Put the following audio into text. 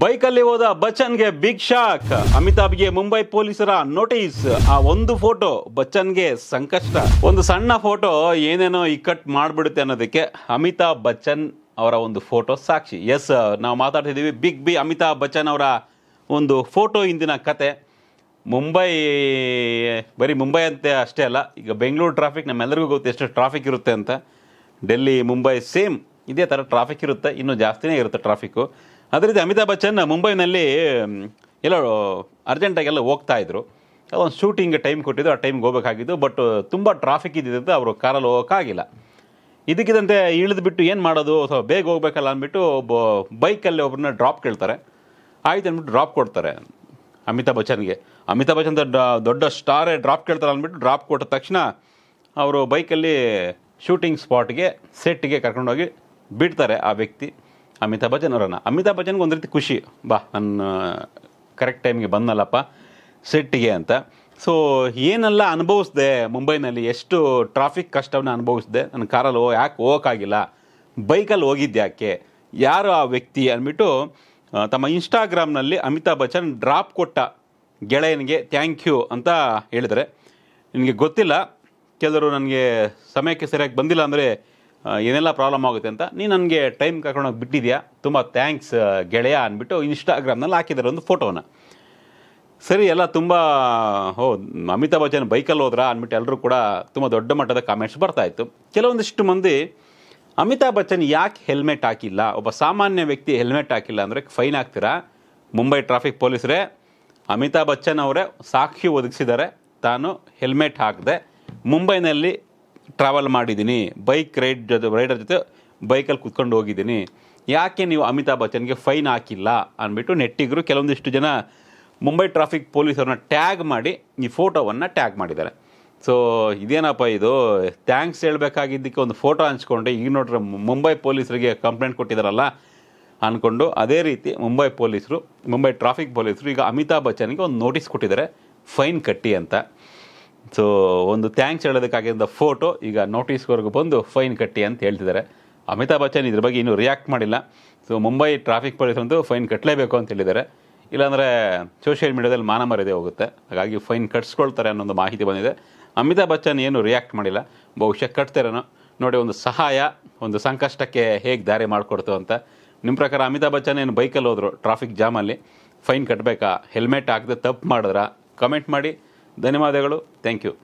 ಬೈಕಲ್ಲಿ ಹೋದ ಬಚ್ಚನ್ಗೆ ಬಿಗ್ ಶಾಕ್. ಅಮಿತಾಭ್ಗೆ ಮುಂಬೈ ಪೊಲೀಸರ ನೋಟಿಸ್. ಆ ಒಂದು ಫೋಟೋ ಬಚ್ಚನ್ಗೆ ಸಂಕಷ್ಟ. ಒಂದು ಸಣ್ಣ ಫೋಟೋ ಏನೇನೋ ಇಕ್ಕಟ್ ಮಾಡಿಬಿಡುತ್ತೆ ಅನ್ನೋದಕ್ಕೆ ಅಮಿತಾಭ್ ಬಚ್ಚನ್ ಅವರ ಒಂದು ಫೋಟೋ ಸಾಕ್ಷಿ. ಎಸ್, ನಾವು ಮಾತಾಡ್ತಿದ್ದೀವಿ ಬಿಗ್ ಬಿ ಅಮಿತಾಭ್ ಬಚ್ಚನ್ ಅವರ ಒಂದು ಫೋಟೋ ಇಂದಿನ ಕತೆ. ಮುಂಬೈ, ಬರೀ ಮುಂಬೈ ಅಂತೆ ಅಷ್ಟೇ ಅಲ್ಲ, ಈಗ ಬೆಂಗಳೂರು ಟ್ರಾಫಿಕ್ ನಮ್ಮೆಲ್ಲರಿಗೂ ಗೊತ್ತು ಎಷ್ಟು ಟ್ರಾಫಿಕ್ ಇರುತ್ತೆ ಅಂತ. ಡೆಲ್ಲಿ ಮುಂಬೈ ಸೇಮ್ ಇದೇ ಥರ ಟ್ರಾಫಿಕ್ ಇರುತ್ತೆ, ಇನ್ನೂ ಜಾಸ್ತಿನೇ ಇರುತ್ತೆ ಟ್ರಾಫಿಕ್ಕು. ಅದೇ ರೀತಿ ಅಮಿತಾಭ್ ಬಚ್ಚನ್ ಮುಂಬೈನಲ್ಲಿ ಎಲ್ಲೋ ಅರ್ಜೆಂಟಾಗೆಲ್ಲ ಹೋಗ್ತಾಯಿದ್ರು. ಅದೊಂದು ಶೂಟಿಂಗ್ ಟೈಮ್ ಕೊಟ್ಟಿದ್ದು, ಆ ಟೈಮ್ಗೆ ಹೋಗಬೇಕಾಗಿದ್ದು. ಬಟ್ ತುಂಬ ಟ್ರಾಫಿಕ್ ಇದ್ದಿದ್ದಂತ ಅವರು ಕಾರಲ್ಲಿ ಹೋಗೋಕ್ಕಾಗಿಲ್ಲ. ಇದಕ್ಕಿದಂತೆ ಇಳಿದ್ಬಿಟ್ಟು ಏನು ಮಾಡೋದು, ಅಥವಾ ಬೇಗ ಹೋಗ್ಬೇಕಲ್ಲ ಅಂದ್ಬಿಟ್ಟು ಒಬ್ಬ ಬೈಕಲ್ಲಿ ಒಬ್ಬರನ್ನ ಡ್ರಾಪ್ ಕೇಳ್ತಾರೆ. ಆಯ್ತು ಅಂದ್ಬಿಟ್ಟು ಡ್ರಾಪ್ ಕೊಡ್ತಾರೆ ಅಮಿತಾಭ್ ಬಚ್ಚನ್ಗೆ. ಅಮಿತಾಭ್ ಬಚ್ಚನ್ ದೊಡ್ಡ ಸ್ಟಾರೇ ಡ್ರಾಪ್ ಕೇಳ್ತಾರೆ ಅಂದ್ಬಿಟ್ಟು ಡ್ರಾಪ್ ಕೊಟ್ಟ ತಕ್ಷಣ ಅವರು ಬೈಕಲ್ಲಿ ಶೂಟಿಂಗ್ ಸ್ಪಾಟ್ಗೆ ಸೆಟ್ಗೆ ಕರ್ಕೊಂಡೋಗಿ ಬಿಡ್ತಾರೆ ಆ ವ್ಯಕ್ತಿ ಅಮಿತಾಭ್ ಬಚ್ಚನ್ ಅವರನ್ನು. ಅಮಿತಾಭ್ ಬಚ್ಚನ್ಗೆ ಒಂದು ರೀತಿ ಖುಷಿ, ಬಾ ನನ್ನ ಕರೆಕ್ಟ್ ಟೈಮ್ಗೆ ಬಂದಲ್ಲಪ್ಪ ಸೆಟ್ಟಿಗೆ ಅಂತ. ಸೊ ಏನೆಲ್ಲ ಅನುಭವಿಸಿದೆ ಮುಂಬೈನಲ್ಲಿ, ಎಷ್ಟು ಟ್ರಾಫಿಕ್ ಕಷ್ಟವನ್ನು ಅನುಭವಿಸಿದೆ, ನನ್ನ ಕಾರಲ್ಲಿ ಯಾಕೆ ಹೋಗೋಕ್ಕಾಗಿಲ್ಲ, ಬೈಕಲ್ಲಿ ಹೋಗಿದ್ದು ಯಾಕೆ, ಯಾರು ಆ ವ್ಯಕ್ತಿ ಅಂದ್ಬಿಟ್ಟು ತಮ್ಮ ಇನ್ಸ್ಟಾಗ್ರಾಮ್ನಲ್ಲಿ ಅಮಿತಾಭ್ ಬಚ್ಚನ್ ಡ್ರಾಪ್ ಕೊಟ್ಟ ಗೆಳೆಯನಿಗೆ ಥ್ಯಾಂಕ್ ಯು ಅಂತ ಹೇಳಿದರೆ. ನಿನಗೆ ಗೊತ್ತಿಲ್ಲ, ಕೆಲವರು ನನಗೆ ಸಮಯಕ್ಕೆ ಸರಿಯಾಗಿ ಬಂದಿಲ್ಲ ಅಂದರೆ ಏನೆಲ್ಲ ಪ್ರಾಬ್ಲಮ್ ಆಗುತ್ತೆ ಅಂತ, ನೀನು ನನಗೆ ಟೈಮ್ ಕರ್ಕೊಂಡೋಗಿ ಬಿಟ್ಟಿದ್ಯಾ, ತುಂಬ ಥ್ಯಾಂಕ್ಸ್ ಗೆಳೆಯ ಅಂದ್ಬಿಟ್ಟು ಇನ್ಸ್ಟಾಗ್ರಾಮ್ನಲ್ಲಿ ಹಾಕಿದ್ದಾರೆ ಒಂದು ಫೋಟೋನ. ಸರಿ, ಎಲ್ಲ ತುಂಬ ಓ ಅಮಿತಾಭ್ ಬಚ್ಚನ್ ಬೈಕಲ್ಲಿ ಹೋದ್ರಾ ಅಂದ್ಬಿಟ್ಟು ಎಲ್ಲರೂ ಕೂಡ ತುಂಬ ದೊಡ್ಡ ಮಟ್ಟದ ಕಾಮೆಂಟ್ಸ್ ಬರ್ತಾಯಿತ್ತು. ಕೆಲವೊಂದಿಷ್ಟು ಮಂದಿ ಅಮಿತಾಭ್ ಬಚ್ಚನ್ ಯಾಕೆ ಹೆಲ್ಮೆಟ್ ಹಾಕಿಲ್ಲ, ಒಬ್ಬ ಸಾಮಾನ್ಯ ವ್ಯಕ್ತಿ ಹೆಲ್ಮೆಟ್ ಹಾಕಿಲ್ಲ ಅಂದರೆ ಫೈನ್ ಹಾಕ್ತೀರಾ ಮುಂಬೈ ಟ್ರಾಫಿಕ್ ಪೊಲೀಸರೇ? ಅಮಿತಾಭ್ ಬಚ್ಚನ್ ಅವರೇ ಸಾಕ್ಷಿ ಒದಗಿಸಿದ್ದಾರೆ, ತಾನು ಹೆಲ್ಮೆಟ್ ಹಾಕಿದೆ, ಮುಂಬೈನಲ್ಲಿ ಟ್ರಾವೆಲ್ ಮಾಡಿದ್ದೀನಿ, ಬೈಕ್ ರೈಡರ್ ಜೊತೆ ಬೈಕಲ್ಲಿ ಕೂತ್ಕೊಂಡು ಹೋಗಿದ್ದೀನಿ, ಯಾಕೆ ನೀವು ಅಮಿತಾಭ್ ಬಚ್ಚನ್ಗೆ ಫೈನ್ ಹಾಕಿಲ್ಲ ಅಂದ್ಬಿಟ್ಟು ನೆಟ್ಟಿಗರು ಕೆಲವೊಂದಿಷ್ಟು ಜನ ಮುಂಬೈ ಟ್ರಾಫಿಕ್ ಪೊಲೀಸರನ್ನ ಟ್ಯಾಗ್ ಮಾಡಿ ಈ ಫೋಟೋವನ್ನು ಟ್ಯಾಗ್ ಮಾಡಿದ್ದಾರೆ. ಸೊ ಇದೇನಪ್ಪ ಇದು, ಥ್ಯಾಂಕ್ಸ್ ಹೇಳಬೇಕಾಗಿದ್ದಕ್ಕೆ ಒಂದು ಫೋಟೋ ಹಂಚ್ಕೊಂಡು ಈಗ ನೋಡ್ರೆ ಮುಂಬೈ ಪೊಲೀಸರಿಗೆ ಕಂಪ್ಲೇಂಟ್ ಕೊಟ್ಟಿದ್ದಾರಲ್ಲ ಅಂದ್ಕೊಂಡು, ಅದೇ ರೀತಿ ಮುಂಬೈ ಟ್ರಾಫಿಕ್ ಪೊಲೀಸರು ಈಗ ಅಮಿತಾಭ್ ಬಚ್ಚನ್ಗೆ ಒಂದು ನೋಟಿಸ್ ಕೊಟ್ಟಿದ್ದಾರೆ, ಫೈನ್ ಕಟ್ಟಿ ಅಂತ. ಸೊ ಒಂದು ಥ್ಯಾಂಕ್ಸ್ ಹೇಳೋದಕ್ಕಾಗಿದ್ದ ಫೋಟೋ ಈಗ ನೋಟಿಸ್ವರೆಗೂ ಬಂದು ಫೈನ್ ಕಟ್ಟಿ ಅಂತ ಹೇಳ್ತಿದ್ದಾರೆ. ಅಮಿತಾಭ್ ಬಚ್ಚನ್ ಇದ್ರ ಬಗ್ಗೆ ಇನ್ನೂ ರಿಯಾಕ್ಟ್ ಮಾಡಿಲ್ಲ. ಸೊ ಮುಂಬೈ ಟ್ರಾಫಿಕ್ ಪೊಲೀಸರಂತೂ ಫೈನ್ ಕಟ್ಟಲೇಬೇಕು ಅಂತ ಹೇಳಿದ್ದಾರೆ, ಇಲ್ಲಾಂದರೆ ಸೋಷಿಯಲ್ ಮೀಡಿಯಾದಲ್ಲಿ ಮಾನಮರ್ಯಾದೆ ಹೋಗುತ್ತೆ, ಹಾಗಾಗಿ ಫೈನ್ ಕಟ್ಸ್ಕೊಳ್ತಾರೆ ಅನ್ನೋದು ಮಾಹಿತಿ ಬಂದಿದೆ. ಅಮಿತಾಭ್ ಬಚ್ಚನ್ ಏನು ರಿಯಾಕ್ಟ್ ಮಾಡಿಲ್ಲ, ಬಹುಶಃ ಕಟ್ತಿರೋನೋ ನೋಡಿ. ಒಂದು ಸಹಾಯ ಒಂದು ಸಂಕಷ್ಟಕ್ಕೆ ಹೇಗೆ ದಾರಿ ಮಾಡಿಕೊಡ್ತು ಅಂತ. ನಿಮ್ಮ ಪ್ರಕಾರ ಅಮಿತಾಭ್ ಬಚ್ಚನ್ ಏನು ಬೈಕಲ್ಲಿ ಹೋದರು ಟ್ರಾಫಿಕ್ ಜಾಮಲ್ಲಿ, ಫೈನ್ ಕಟ್ಟಬೇಕಾ, ಹೆಲ್ಮೆಟ್ ಹಾಕದೆ ತಪ್ಪು ಮಾಡಿದ್ರಾ? ಕಮೆಂಟ್ ಮಾಡಿ. ಧನ್ಯವಾದಗಳು. Thank you.